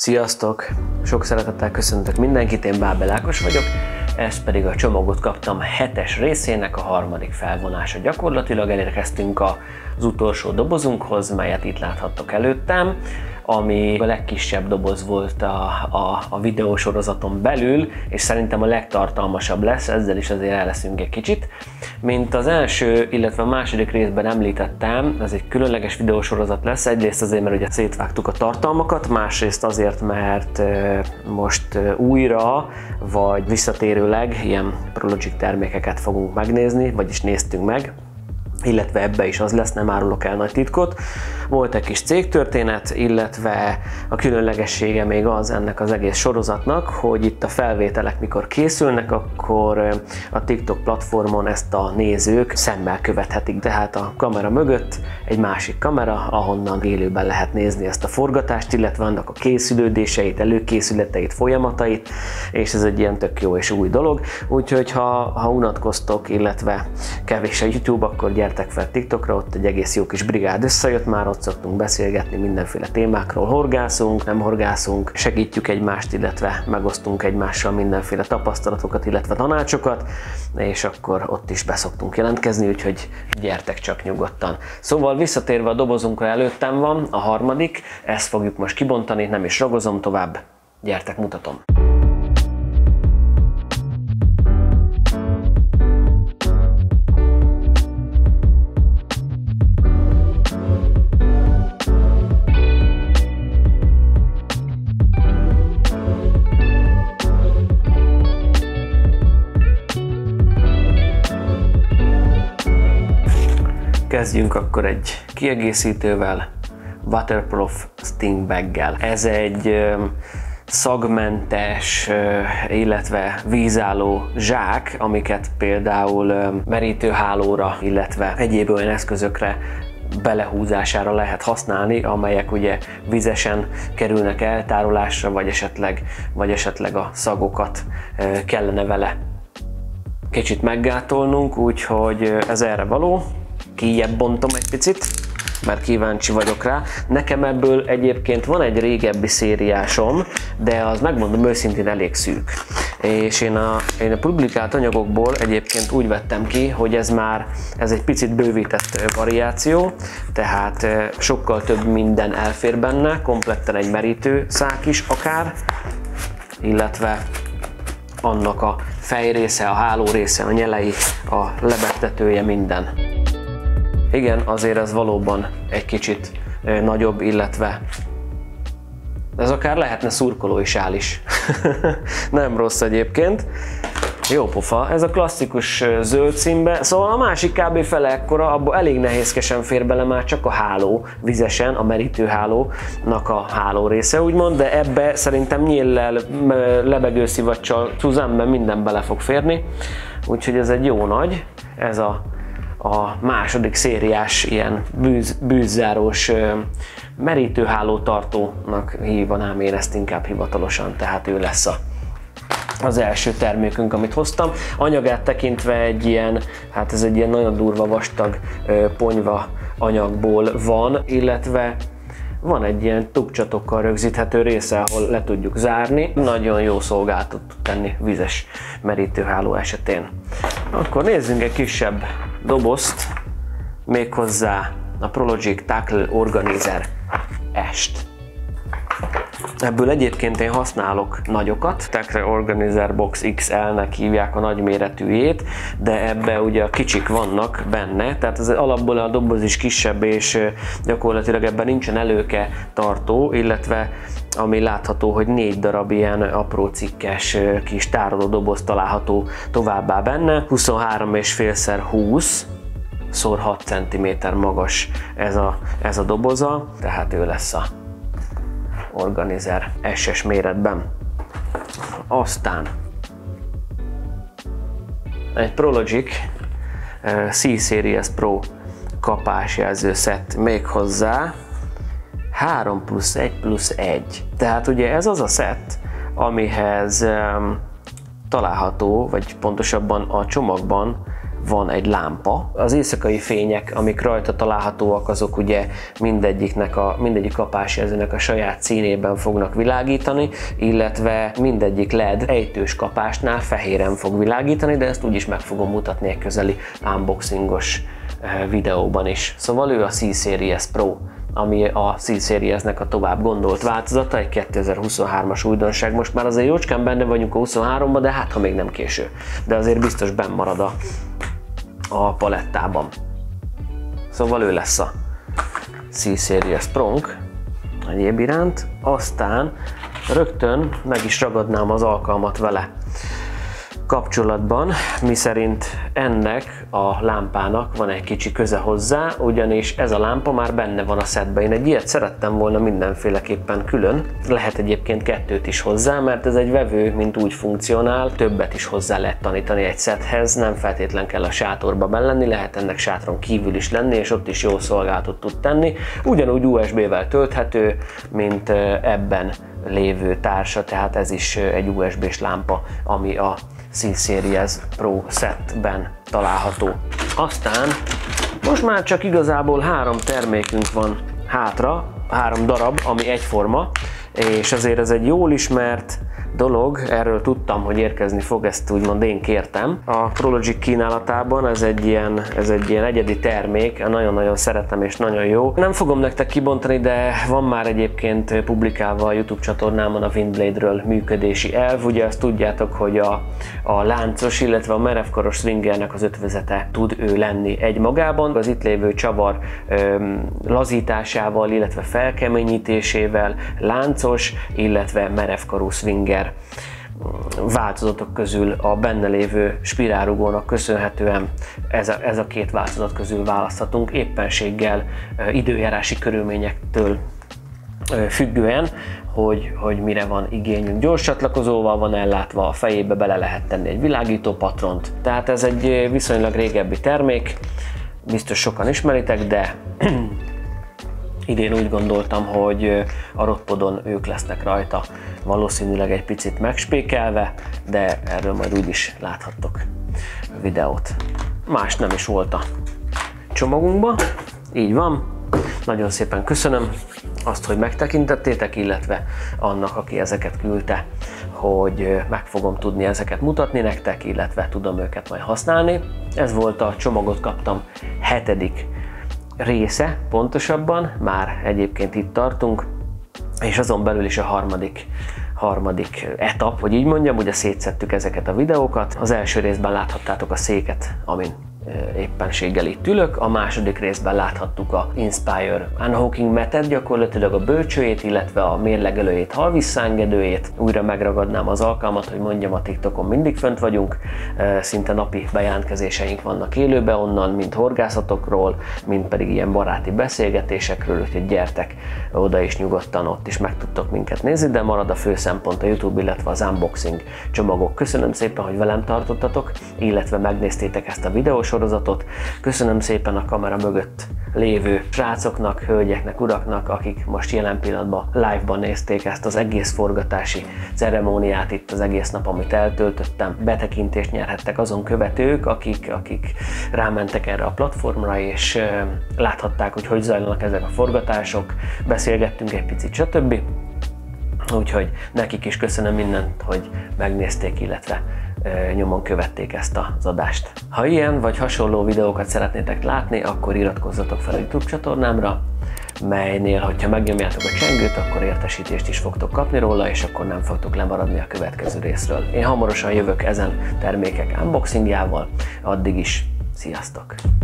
Sziasztok! Sok szeretettel köszöntök mindenkit, én Bábel Ákos vagyok, ez pedig a csomagot kaptam 7-es részének a harmadik felvonása. Gyakorlatilag elérkeztünk az utolsó dobozunkhoz, melyet itt láthattok előttem, ami a legkisebb doboz volt a videósorozaton belül, és szerintem a legtartalmasabb lesz, ezzel is azért elveszünk egy kicsit. Mint az első, illetve a második részben említettem, ez egy különleges videósorozat lesz, egyrészt azért, mert ugye szétvágtuk a tartalmakat, másrészt azért, mert most újra, vagy visszatérőleg ilyen Prologic termékeket fogunk megnézni, vagyis néztünk meg, illetve ebbe is az lesz, nem árulok el nagy titkot. Volt egy kis cégtörténet, illetve a különlegessége még az ennek az egész sorozatnak, hogy itt a felvételek mikor készülnek, akkor a TikTok platformon ezt a nézők szemmel követhetik. Tehát a kamera mögött egy másik kamera, ahonnan élőben lehet nézni ezt a forgatást, illetve annak a készülődéseit, előkészületeit, folyamatait, és ez egy ilyen tök jó és új dolog. Úgyhogy ha unatkoztok, illetve kevés a YouTube, akkor gyertek fel TikTokra, ott egy egész jó kis brigád összejött, már ott szoktunk beszélgetni mindenféle témákról, horgászunk, nem horgászunk, segítjük egymást, illetve megosztunk egymással mindenféle tapasztalatokat, illetve tanácsokat, és akkor ott is beszoktunk jelentkezni, úgyhogy gyertek csak nyugodtan. Szóval visszatérve a dobozunkra, előttem van a harmadik, ezt fogjuk most kibontani, nem is ragozom tovább, gyertek, mutatom. Kezdjünk akkor egy kiegészítővel, Waterproof Sting Baggel. Ez egy szagmentes, illetve vízálló zsák, amiket például merítőhálóra, illetve egyéb olyan eszközökre belehúzására lehet használni, amelyek ugye vizesen kerülnek eltárolásra, vagy esetleg a szagokat kellene vele kicsit meggátolnunk, úgyhogy ez erre való. Kijjebb bontom egy picit, mert kíváncsi vagyok rá. Nekem ebből egyébként van egy régebbi szériásom, de az, megmondom őszintén, elég szűk. És én a publikált anyagokból egyébként úgy vettem ki, hogy ez egy picit bővített variáció, tehát sokkal több minden elfér benne, kompletten egy merítő szák is akár, illetve annak a fejrésze, a háló része, a nyelei, a lebegtetője, minden. Igen, azért ez valóban egy kicsit nagyobb, illetve ez akár lehetne szurkolói sál is. Nem rossz egyébként. Jó pofa, ez a klasszikus zöld színbe, szóval a másik kb. Fele ekkora, abban elég nehézkesen fér bele már csak a háló, vizesen, a merítőhálónak a háló része úgymond, de ebbe szerintem nyíllel, lebegőszivacsal, cuzánben minden bele fog férni, úgyhogy ez egy jó nagy, ez a második szériás ilyen bűzzárós merítőhálótartónak hívanám én ezt inkább hivatalosan, tehát ő lesz az első termékünk, amit hoztam. Anyagát tekintve egy ilyen, hát ez egy ilyen nagyon durva vastag ponyva anyagból van, illetve van egy ilyen tubcsatokkal rögzíthető része, ahol le tudjuk zárni. Nagyon jó szolgáltat tud tenni vizes merítőháló esetén. Akkor nézzünk egy kisebb dobozt, méghozzá a Prologic Tackle Organizer est. Ebből egyébként én használok nagyokat, Tackle Organizer Box XL-nek hívják a nagyméretűjét, de ebbe ugye a kicsik vannak benne, tehát az alapból a doboz is kisebb, és gyakorlatilag ebben nincsen előke tartó, illetve ami látható, hogy 4 darab ilyen apró cikkes kis tároló doboz található továbbá benne, 23,5x20x6 cm magas ez a doboza, tehát ő lesz a Organizer S-es méretben. Aztán egy Prologic C-Series Pro kapásjelző szett, méghozzá 3+1+1. Tehát ugye ez az a szett, amihez található, vagy pontosabban a csomagban van egy lámpa. Az éjszakai fények, amik rajta találhatóak, azok ugye mindegyik kapási ezének a saját színében fognak világítani, illetve mindegyik LED ejtős kapásnál fehéren fog világítani, de ezt úgyis meg fogom mutatni egy közeli unboxingos videóban is. Szóval ő a C-Series Pro, ami a C-Seriesnek a tovább gondolt változata, egy 2023-as újdonság. Most már azért jócskán benne vagyunk a 23-ban, de hát ha még nem késő. De azért biztos benn marad a palettában. Szóval ő lesz a C-Series Pro-nk egyéb iránt. Aztán rögtön meg is ragadnám az alkalmat vele kapcsolatban, miszerint ennek a lámpának van egy kicsi köze hozzá, ugyanis ez a lámpa már benne van a szedben. Én egy ilyet szerettem volna mindenféleképpen külön, lehet egyébként kettőt is hozzá, mert ez egy vevő, mint úgy funkcionál, többet is hozzá lehet tanítani egy szedhez, nem feltétlen kell a sátorba belenni, lehet ennek sátron kívül is lenni, és ott is jó szolgálatot tud tenni, ugyanúgy USB-vel tölthető, mint ebben lévő társa, tehát ez is egy USB-s lámpa, ami a C-Series Pro setben található. Aztán most már csak igazából három termékünk van hátra, három darab, ami egyforma, és azért ez egy jól ismert dolog, erről tudtam, hogy érkezni fog, ezt úgymond én kértem. A Prologic kínálatában ez egy ilyen egyedi termék, nagyon-nagyon szeretem és nagyon jó. Nem fogom nektek kibontani, de van már egyébként publikálva a YouTube csatornámon a Windblade-ről működési elv. Ugye azt tudjátok, hogy a láncos, illetve a merevkaros stringernek az ötvözete tud ő lenni egymagában. Az itt lévő csavar lazításával, illetve felkeményítésével láncos, illetve merevkarú stringer változatok közül a benne lévő spirálrugónak köszönhetően ez a két változat közül választhatunk éppenséggel időjárási körülményektől függően, hogy mire van igényünk. Gyors csatlakozóval van ellátva, a fejébe bele lehet tenni egy világító patront. Tehát ez egy viszonylag régebbi termék, biztos sokan ismeritek, de idén úgy gondoltam, hogy a rottpodon ők lesznek rajta, valószínűleg egy picit megspékelve, de erről majd úgyis láthattok videót. Más nem is volt a csomagunkba, így van. Nagyon szépen köszönöm azt, hogy megtekintettétek, illetve annak, aki ezeket küldte, hogy meg fogom tudni ezeket mutatni nektek, illetve tudom őket majd használni. Ez volt a Csomagot kaptam 7. része, pontosabban, már egyébként itt tartunk, és azon belül is a harmadik etap, hogy így mondjam, ugye szétszedtük ezeket a videókat. Az első részben láthattátok a széket, amin éppenséggel itt ülök, a második részben láthattuk a Inspire Unhooking Method, gyakorlatilag a bölcsőjét, illetve a mérlegelőjét, halvisszáengedőjét. Újra megragadnám az alkalmat, hogy mondjam, a TikTokon mindig fönt vagyunk, szinte napi bejelentkezéseink vannak élőbe onnan, mint horgászatokról, mint pedig ilyen baráti beszélgetésekről, úgyhogy gyertek oda is nyugodtan, ott is meg tudtok minket nézni, de marad a fő szempont a YouTube, illetve az unboxing csomagok. Köszönöm szépen, hogy velem tartottatok, illetve megnéztétek ezt a videósorozatot. Köszönöm szépen a kamera mögött lévő srácoknak, hölgyeknek, uraknak, akik most jelen pillanatban live-ban nézték ezt az egész forgatási ceremóniát, itt az egész nap, amit eltöltöttem. Betekintést nyerhettek azon követők, akik rámentek erre a platformra, és láthatták, hogy zajlanak ezek a forgatások, beszélgettünk egy picit, stb. Úgyhogy nekik is köszönöm mindent, hogy megnézték, illetve nyomon követték ezt az adást. Ha ilyen vagy hasonló videókat szeretnétek látni, akkor iratkozzatok fel a YouTube csatornámra, melynél, hogyha megnyomjátok a csengőt, akkor értesítést is fogtok kapni róla, és akkor nem fogtok lemaradni a következő részről. Én hamarosan jövök ezen termékek unboxingjával, addig is sziasztok!